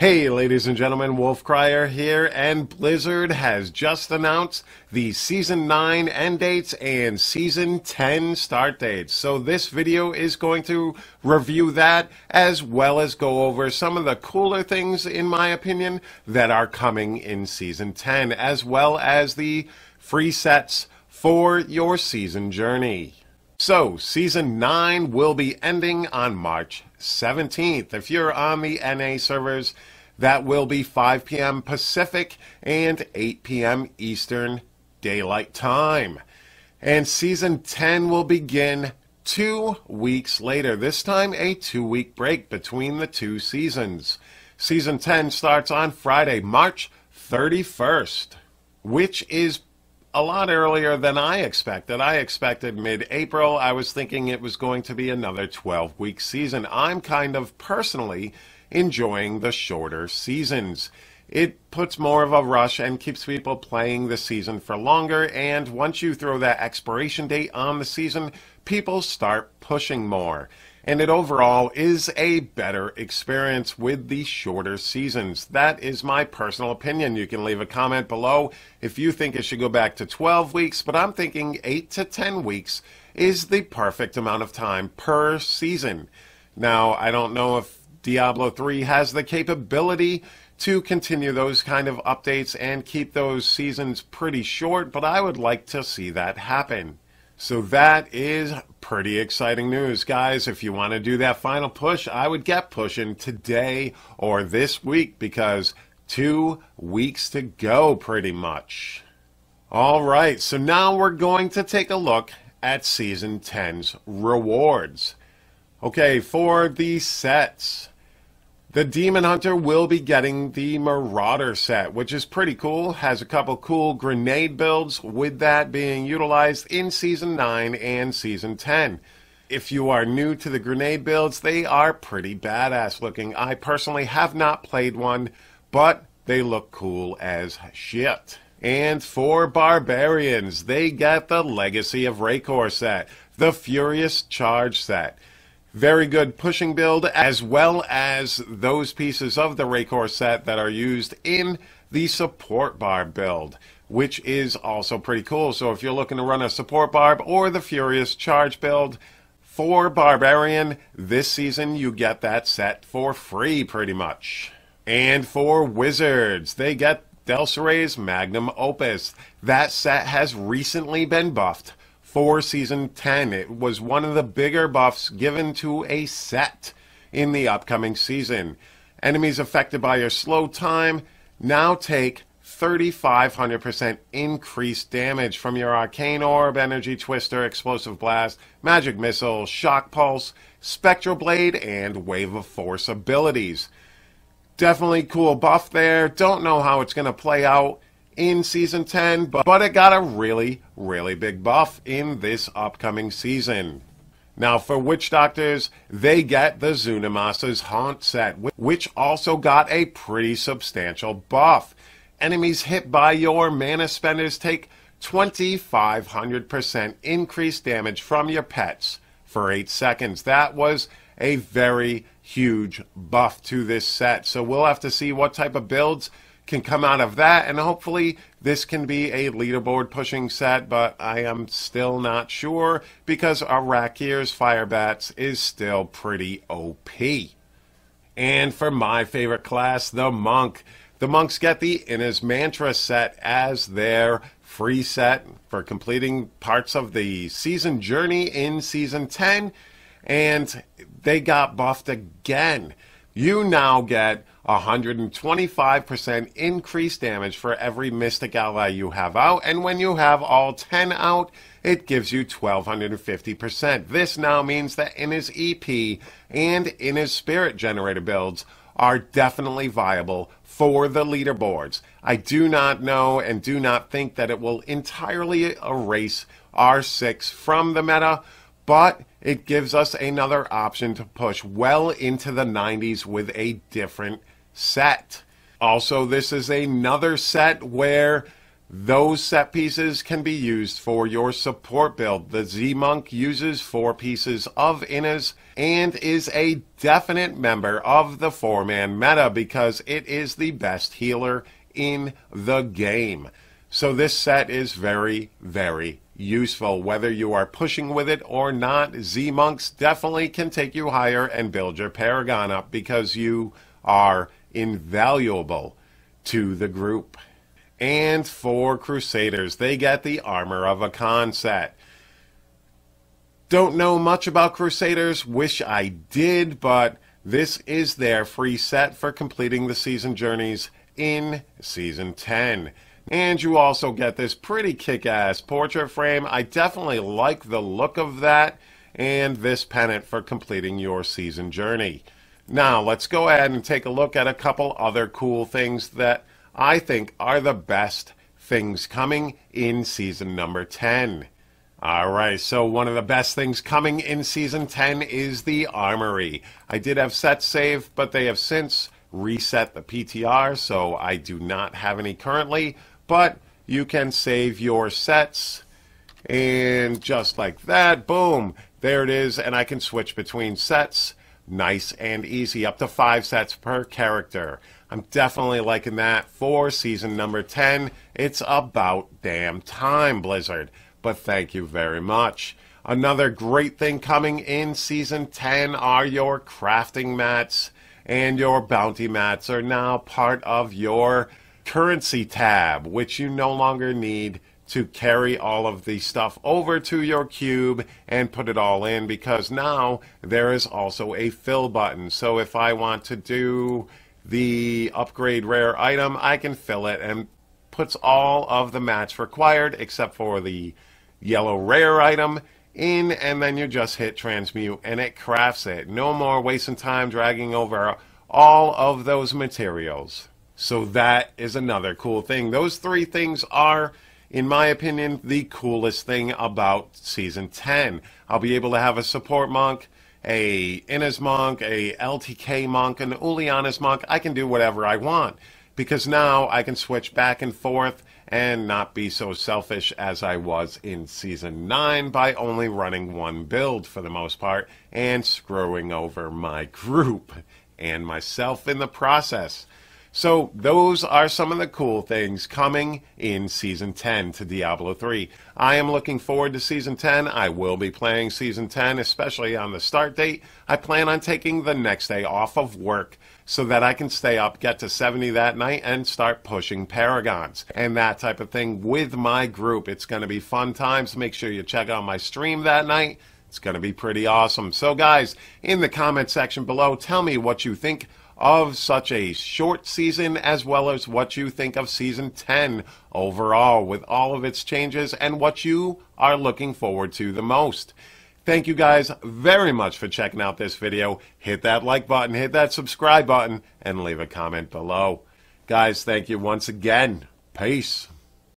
Hey ladies and gentlemen, Wolf Cryer here, and Blizzard has just announced the Season 9 end dates and Season 10 start dates. So this video is going to review that, as well as go over some of the cooler things, in my opinion, that are coming in Season 10, as well as the free sets for your season journey. So, Season 9 will be ending on March 17th. If you're on the NA servers, that will be 5 p.m. Pacific and 8 p.m. Eastern Daylight Time. And Season 10 will begin 2 weeks later, this time a 2-week break between the two seasons. Season 10 starts on Friday, March 31st, which is a lot earlier than I expected. I expected mid-April. I was thinking it was going to be another 12-week season. I'm kind of personally enjoying the shorter seasons. It puts more of a rush and keeps people playing the season for longer, and once you throw that expiration date on the season, people start pushing more. And it overall is a better experience with the shorter seasons. That is my personal opinion. You can leave a comment below if you think it should go back to 12 weeks, but I'm thinking 8 to 10 weeks is the perfect amount of time per season. Now, I don't know if Diablo 3 has the capability to continue those kind of updates and keep those seasons pretty short, but I would like to see that happen. So that is pretty exciting news, guys. If you want to do that final push, I would get pushing today or this week, because 2 weeks to go pretty much. All right, so now we're going to take a look at Season 10's rewards. Okay, for the sets, the Demon Hunter will be getting the Marauder set, which is pretty cool. Has a couple cool grenade builds, with that being utilized in Season 9 and Season 10. If you are new to the grenade builds, they are pretty badass looking. I personally have not played one, but they look cool as shit. And for Barbarians, they get the Legacy of Raekor set, the Furious Charge set. Very good pushing build, as well as those pieces of the Raekor set that are used in the support barb build, which is also pretty cool. So if you're looking to run a support barb or the Furious Charge build for Barbarian this season, you get that set for free pretty much. And for Wizards, they get Delseray's Magnum Opus. That set has recently been buffed for Season 10. It was one of the bigger buffs given to a set in the upcoming season. Enemies affected by your slow time now take 3,500% increased damage from your Arcane Orb, Energy Twister, Explosive Blast, Magic Missile, Shock Pulse, Spectral Blade, and Wave of Force abilities. Definitely cool buff there. Don't know how it's going to play out in Season 10, but it got a really big buff in this upcoming season. Now for Witch Doctors, they get the Zunimasa's Haunt set, which also got a pretty substantial buff. Enemies hit by your mana spenders take 2,500% increased damage from your pets for 8 seconds. That was a very huge buff to this set, so we'll have to see what type of builds can come out of that, and hopefully this can be a leaderboard pushing set, but I am still not sure, because Arrakhir's Firebats is still pretty OP. And for my favorite class, the Monk. The Monks get the Inna's Mantra set as their free set for completing parts of the season journey in Season 10, and they got buffed again. You now get 125% increased damage for every Mystic Ally you have out, and when you have all 10 out, it gives you 1,250%. This now means that Inna's EP and Inna's Spirit Generator builds are definitely viable for the leaderboards. I do not know and do not think that it will entirely erase R6 from the meta, but it gives us another option to push well into the 90s with a different set. Also, this is another set where Those set pieces can be used for your support build. The Z-Monk uses 4 pieces of Inna's and is a definite member of the 4-man meta because it is the best healer in the game. So this set is very, very useful. Whether you are pushing with it or not, Z-Monks definitely can take you higher and build your Paragon up because you are invaluable to the group. And for Crusaders, they get the Armor of a Con set. Don't know much about Crusaders, wish I did, but this is their free set for completing the season journeys in Season 10. And you also get this pretty kick-ass portrait frame. I definitely like the look of that, and this pennant for completing your season journey. Now, let's go ahead and take a look at a couple other cool things that I think are the best things coming in season number 10. Alright, so one of the best things coming in season 10 is the Armory. I did have sets saved, but they have since reset the PTR, so I do not have any currently, but you can save your sets, and just like that, boom, there it is, and I can switch between sets. Nice and easy, up to 5 sets per character. I'm definitely liking that for season number 10. It's about damn time, Blizzard, but thank you very much. Another great thing coming in season 10 are your crafting mats, and your bounty mats are now part of your currency tab, which you no longer need to carry all of the stuff over to your cube and put it all in, because now there is also a fill button. So if I want to do the upgrade rare item, I can fill it and puts all of the mats required except for the yellow rare item in, and then you just hit transmute and it crafts it. No more wasting time dragging over all of those materials. So that is another cool thing. Those 3 things are, in my opinion, the coolest thing about Season 10. I'll be able to have a Support Monk, a Inna's Monk, a LTK Monk, an Uliana's Monk. I can do whatever I want, because now I can switch back and forth and not be so selfish as I was in Season 9 by only running one build for the most part and screwing over my group and myself in the process. So those are some of the cool things coming in Season 10 to Diablo 3. I am looking forward to Season 10. I will be playing Season 10, especially on the start date. I plan on taking the next day off of work so that I can stay up, get to 70 that night, and start pushing Paragons and that type of thing with my group. It's going to be fun times. Make sure you check out my stream that night. It's going to be pretty awesome. So guys, in the comment section below, tell me what you think of such a short season, as well as what you think of season 10 overall with all of its changes and what you are looking forward to the most. Thank you guys very much for checking out this video. Hit that like button, hit that subscribe button, and leave a comment below. Guys, thank you once again. Peace.